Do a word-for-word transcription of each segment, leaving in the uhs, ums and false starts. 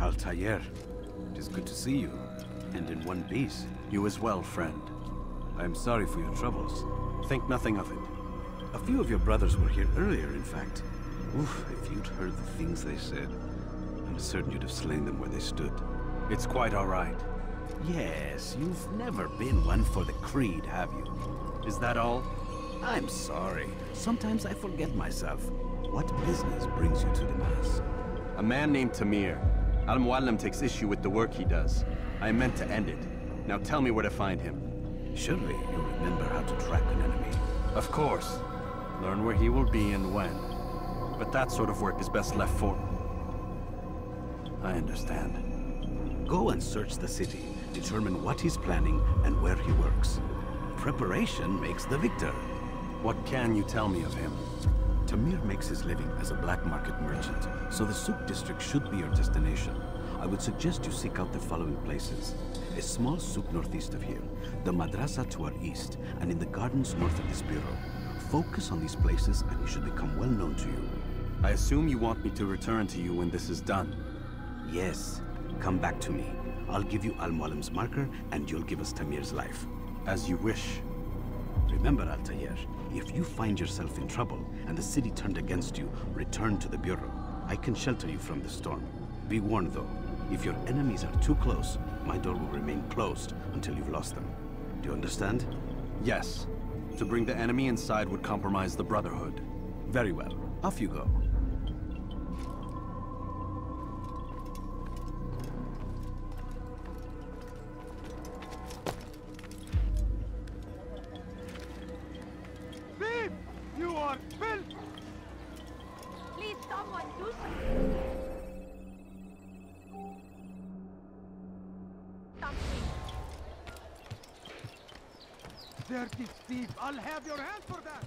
Altair, it is good to see you, and in one piece. You as well, friend. I am sorry for your troubles. Think nothing of it. A few of your brothers were here earlier, in fact. Oof, if you'd heard the things they said, I'm certain you'd have slain them where they stood. It's quite all right. Yes, you've never been one for the creed, have you? Is that all? I'm sorry. Sometimes I forget myself. What business brings you to Damascus? A man named Tamir. Al Mualim takes issue with the work he does. I meant to end it. Now tell me where to find him. Surely you remember how to track an enemy. Of course. Learn where he will be and when. But that sort of work is best left for him. I understand. Go and search the city. Determine what he's planning and where he works. Preparation makes the victor. What can you tell me of him? Tamir makes his living as a black market merchant, so the souk district should be your destination. I would suggest you seek out the following places. A small souk northeast of here, the madrasa to our east, and in the gardens north of this bureau. Focus on these places and you should become well known to you. I assume you want me to return to you when this is done? Yes. Come back to me. I'll give you Al Mualim's marker and you'll give us Tamir's life. As you wish. Remember, Altair, if you find yourself in trouble and the city turned against you, return to the Bureau. I can shelter you from the storm. Be warned, though. If your enemies are too close, my door will remain closed until you've lost them. Do you understand? Yes. To bring the enemy inside would compromise the Brotherhood. Very well. Off you go. Dirty thief, I'll have your hand for that!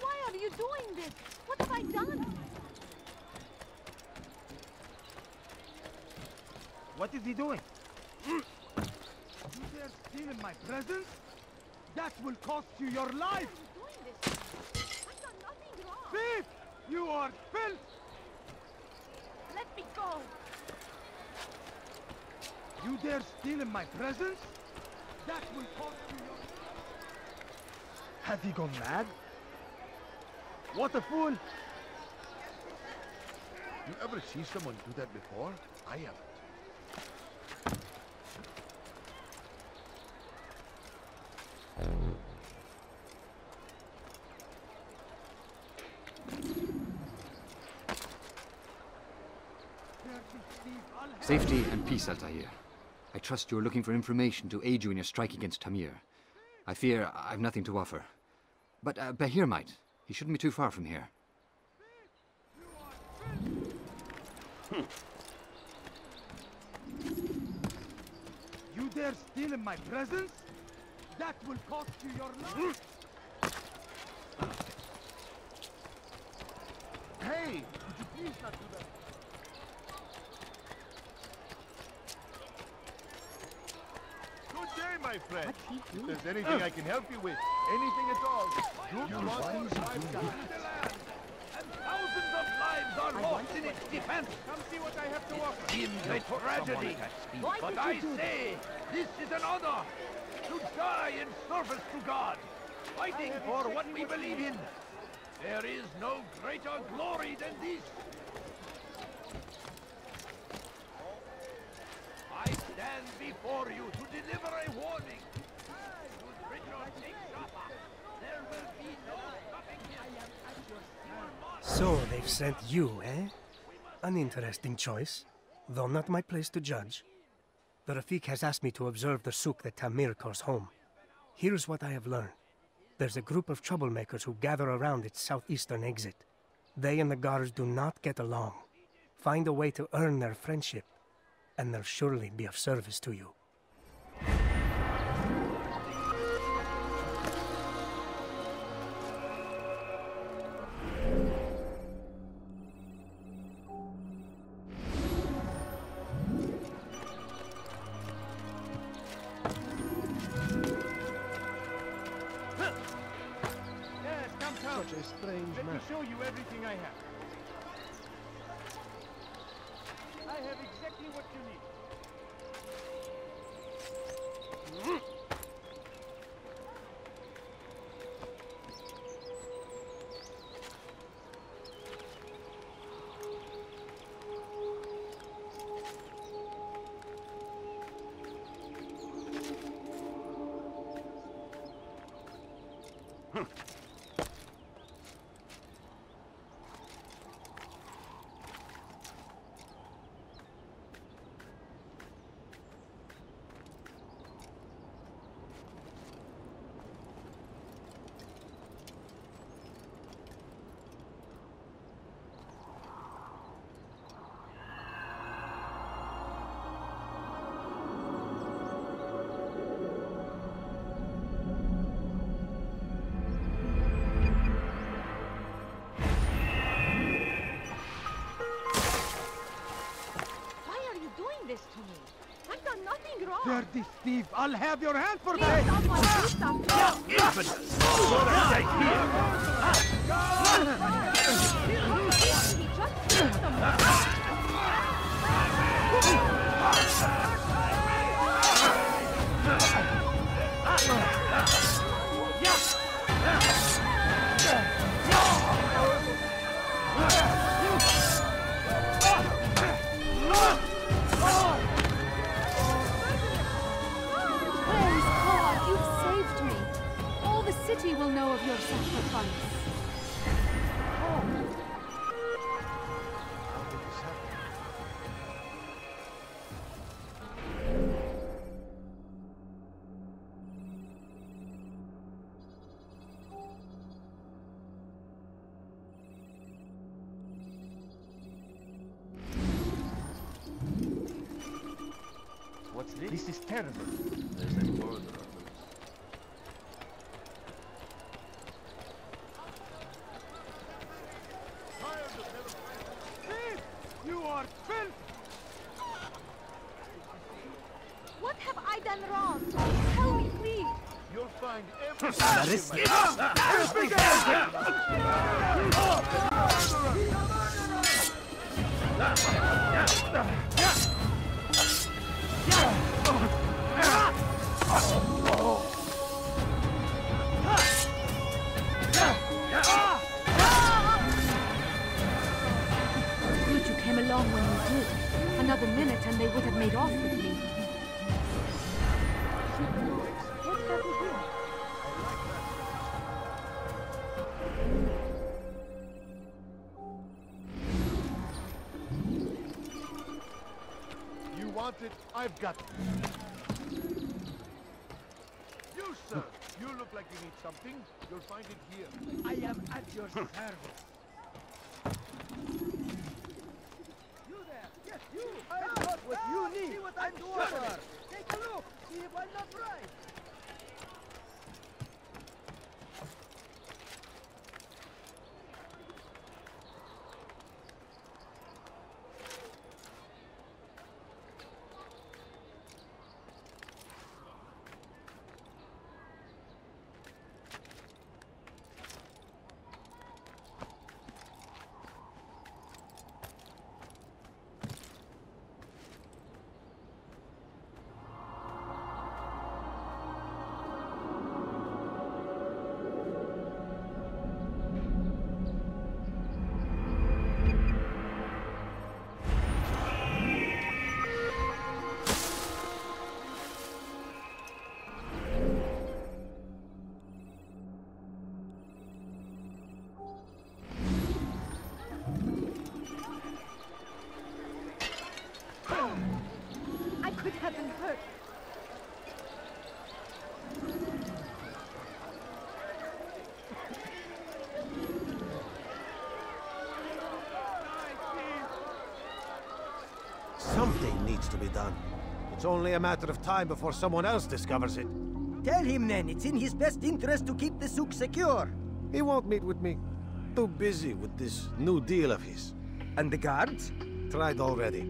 Why are you doing this? What have I done? What is he doing? You dare steal in my presence? That will cost you your life! Why are you doing this? I've done nothing wrong! Thief! You are filth! Let me go! You dare steal in my presence? That will cost you your... Has he gone mad? What a fool! You ever see someone do that before? I haven't. Safety and peace, Altair. I trust you're looking for information to aid you in your strike against Tamir. I fear I've nothing to offer. But uh, Bahir might. He shouldn't be too far from here. Hmm. You dare steal in my presence? That will cost you your life! Hey! Would you please not do that? My friend, if there's anything I can help you with, anything at all, you lost your lives down in the land, and thousands of lives are lost in its defense. Come see what I have to offer. It's a tragedy, but I say, this is an honor, to die in service to God, fighting for what we believe in. There is no greater glory than this. I stand before you to deliver a warning. So they've sent you, eh? An interesting choice, though not my place to judge. The Rafiq has asked me to observe the souk that Tamir calls home. Here's what I have learned. There's a group of troublemakers who gather around its southeastern exit. They and the guards do not get along. Find a way to earn their friendship. And they'll surely be of service to you. There such a strange man. Let me show you everything I have. I have exactly what you need. Dirty thief! I'll have your hand for that! Infidels! What a sight here! Will know of your sacrifice. Oh. What's this? This is terrible. There's a border. I've got it. You, sir! You look like you need something. You'll find it here. I am at your service. You there! Yes, you! I've got ah, what ah, you need! See what I'm doing! Sure. Take a look! See if I'm not right! Something needs to be done. It's only a matter of time before someone else discovers it. Tell him then, it's in his best interest to keep the souk secure. He won't meet with me. Too busy with this new deal of his. And the guards? Tried already.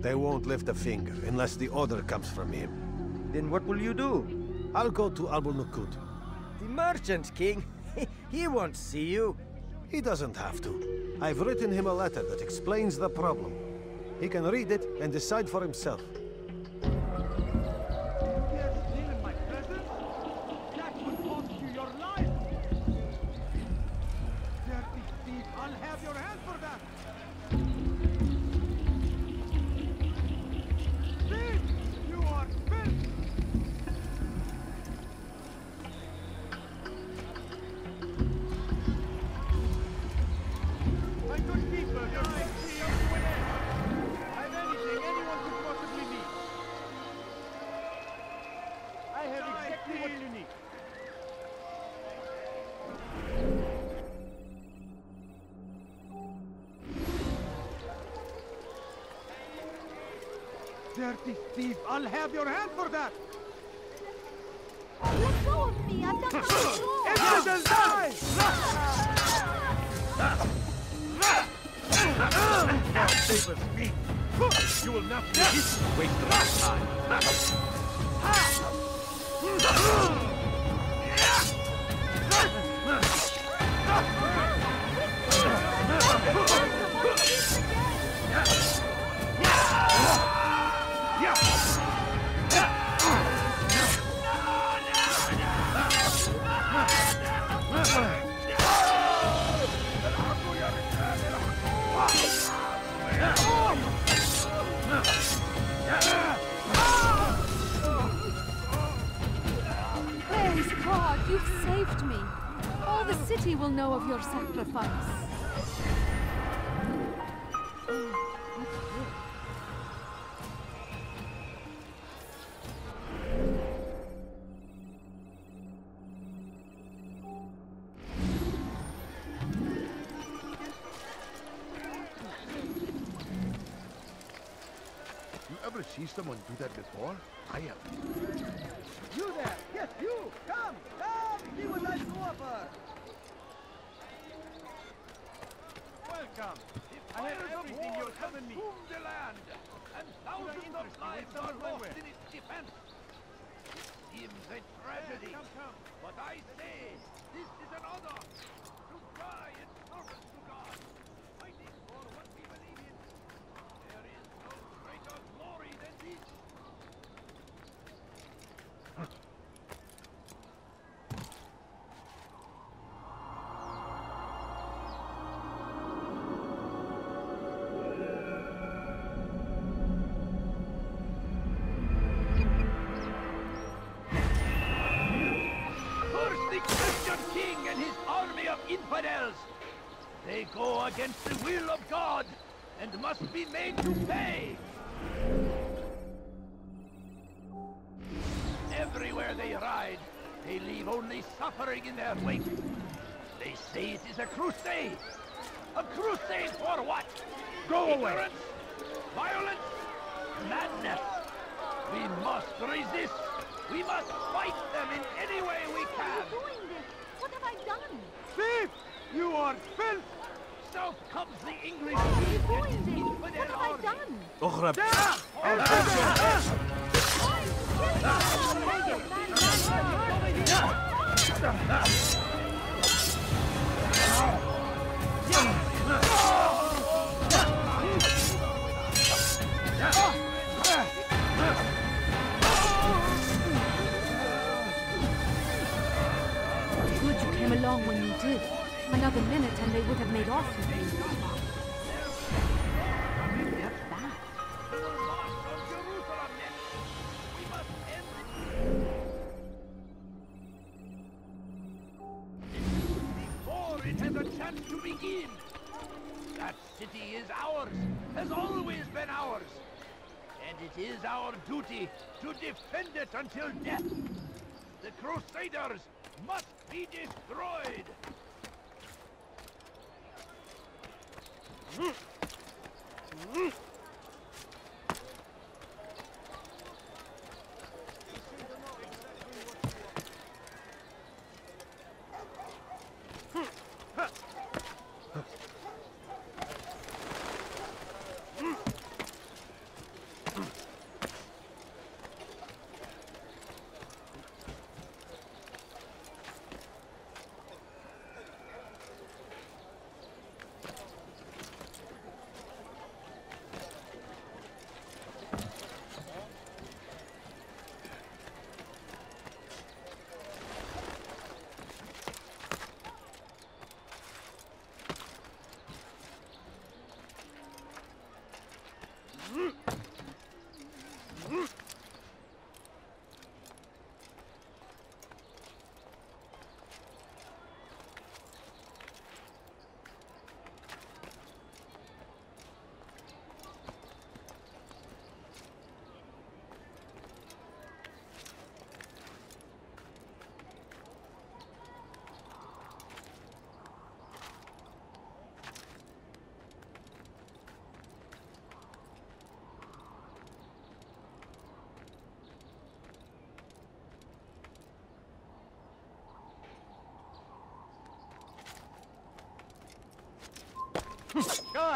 They won't lift a finger unless the order comes from him. Then what will you do? I'll go to Albul-Nukut. The merchant king. He won't see you. He doesn't have to. I've written him a letter that explains the problem. He can read it and decide for himself. Dirty thief! I'll have your hand for that! Let go of me! I've got my sword! Evidence dies! With me! You will not be hit! Wait till last time! He will know of your sacrifice. You ever see someone do that before? I have. You there! Yes, you! Come! Come! See what I do of her! Welcome. If I have everything you have given me. The land, and thousands of lives are lost in its defense. Seems a tragedy, yes, come, come. But I say this is an honor to die in service to God, fighting for what we believe in. There is no greater glory than this. They go against the will of God, and must be made to pay! Everywhere they ride, they leave only suffering in their wake. They say it is a crusade! A crusade for what? Go away! Ignorance, violence, madness! We must resist! We must fight them in any way we can! Why are you doing this? What have I done? Thief! You are filth! South comes the English. Why are you doing this? What have I done? Ohrab! Good you came along when you did. Another minute and they would have made off with me. You're back. Before it has a chance to begin. That city is ours, has always been ours. And it is our duty to defend it until death. The Crusaders must be destroyed. Mm-hmm.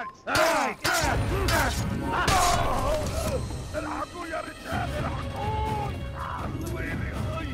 الخارج. الحقوا يا رجال الحقون. عطويني هاي.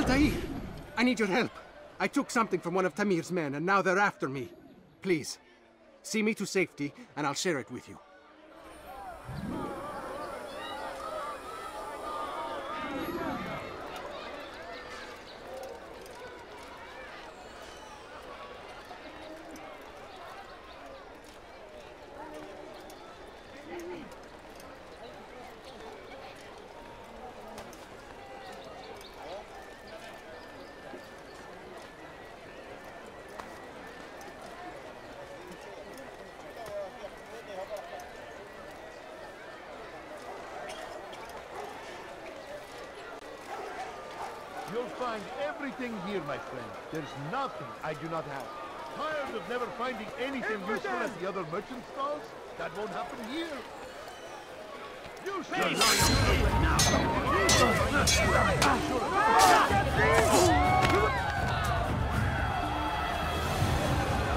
Altair, I need your help. I took something from one of Tamir's men, and now they're after me. Please, see me to safety, and I'll share it with you. Here, my friend. There's nothing I do not have. Tired of never finding anything useful at the other merchant stalls? That won't happen here. You say now! Where are you going?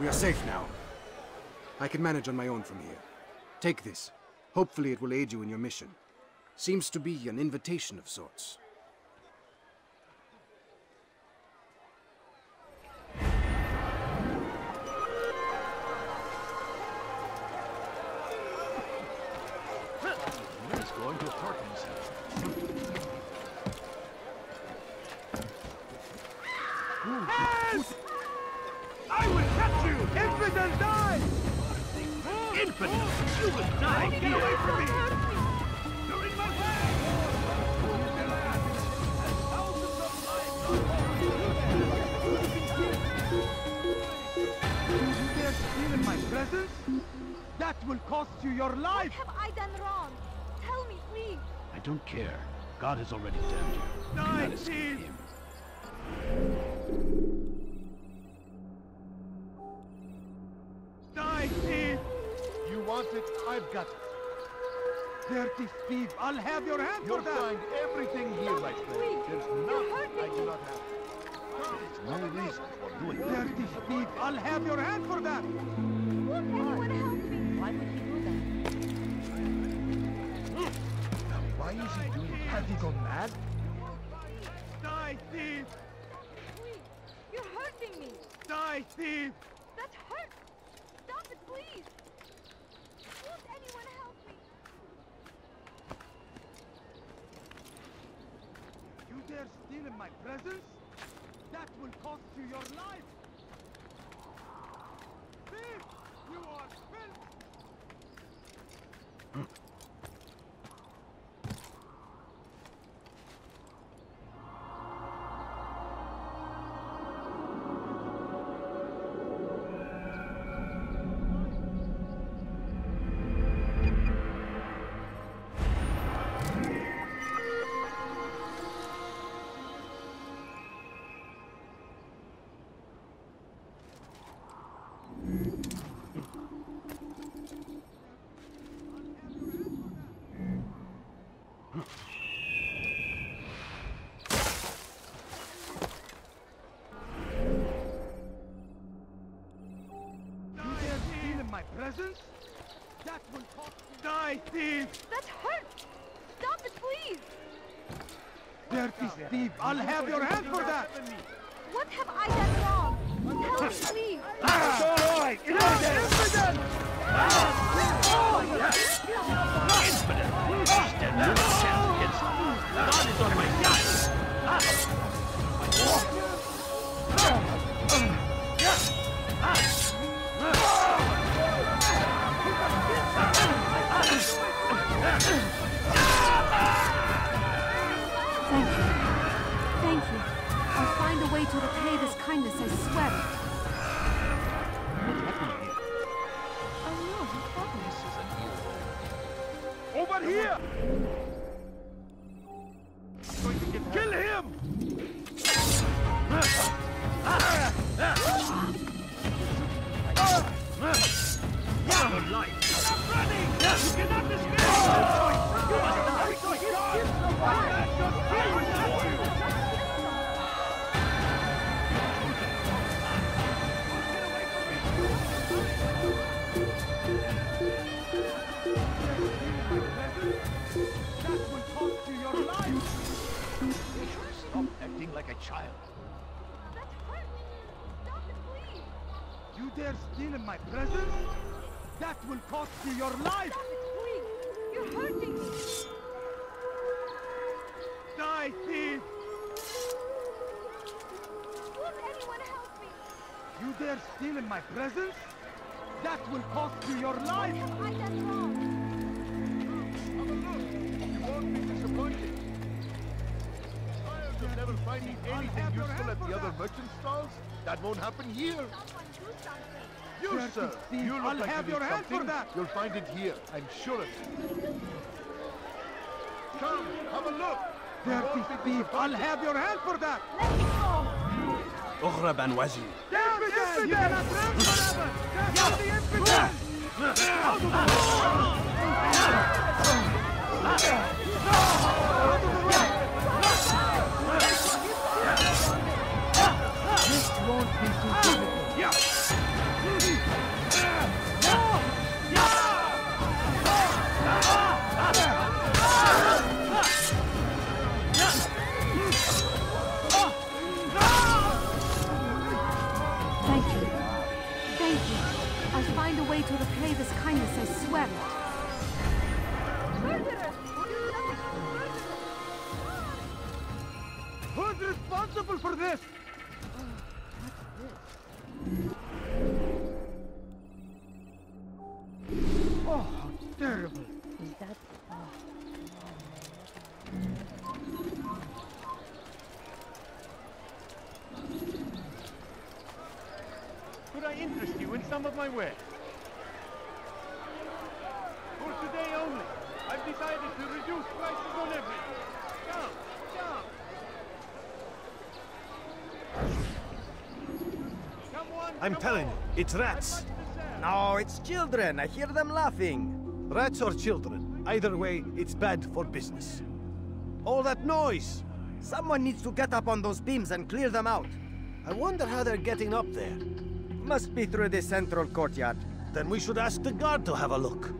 We are safe now. I can manage on my own from here. Take this. Hopefully it will aid you in your mission. Seems to be an invitation of sorts. God has already damned you. Do not escape him. nineteen! You want it, I've got it. Dirty thief, I'll have your hand You'll for that! You'll find everything here, my friend. There's nothing I do not have. There's no reason for doing that. Dirty thief, I'll have your hand for that! Won't anyone help me? Why would he do that? Now, why is he doing that? Have you gone mad? Die, thief! Please, you're hurting me! Die, thief! That hurts! Stop it, please! Won't anyone help me? You dare steal in my presence? That will cost you your life! Thief! You are filthy! peasants? That will cost you. Die, thieves! That hurts! Stop it, please! Dirty thief! I'll have your hand for that! What have I done wrong? Help me, please! It's all right! It's Infidel! Infidel! Stand down and stand against me! God is on my Thank you. I'll find a way to repay this kindness, I swear. What happened here? I know, you promise is an evil. Over here! I'm going to get Kill him! Your life! Stop running! You cannot escape! You must not be gone! Just kill yourself! Like a child. That hurt! Stop it, please! You dare steal in my presence? That will cost you your life! Stop it, please! You're hurting me! Die, thief! Won't anyone help me? You dare steal in my presence? That will cost you your life! What have I done wrong? You won't be disappointed. You'll never find anything useful at the other merchant stalls. That won't happen here. Someone do something. You, sir. You look like you need something. You'll find it here. I'm sure of it. Come, have a look. Dirty thief. I'll have your hand for that. Let me go. Ukhrab and Wazir. Infidel! You cannot run forever. That's the infidel. Out of the way. Out of the way. This won't be too difficult. Yeah. Thank you. Thank you. I'll find a way to repay this kindness, I swear it. Who's responsible for this? Oh, what's this? Oh, how terrible. Is that... Oh. Could I interest you in some of my wares? For today only, I've decided to reduce prices on everything. Come, come. I'm telling you, it's rats. No, it's children. I hear them laughing. Rats or children. Either way, it's bad for business. All that noise! Someone needs to get up on those beams and clear them out. I wonder how they're getting up there. Must be through the central courtyard. Then we should ask the guard to have a look.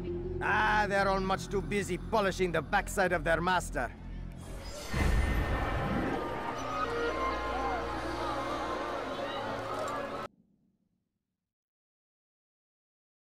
Ah, they're all much too busy polishing the backside of their master.